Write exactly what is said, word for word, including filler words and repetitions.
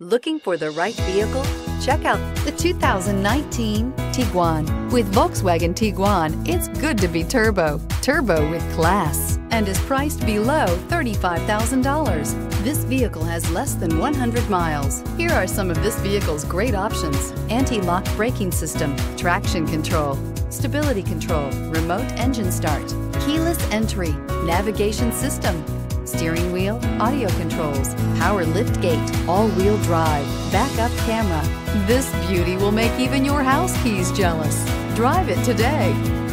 Looking for the right vehicle? Check out the two thousand nineteen Tiguan. With Volkswagen Tiguan, it's good to be turbo, turbo with class, and is priced below thirty-five thousand dollars. This vehicle has less than one hundred miles. Here are some of this vehicle's great options: anti-lock braking system, traction control, stability control, remote engine start, keyless entry, navigation system, steering wheel audio controls, power lift gate, all-wheel drive, backup camera. This beauty will make even your house keys jealous. Drive it today.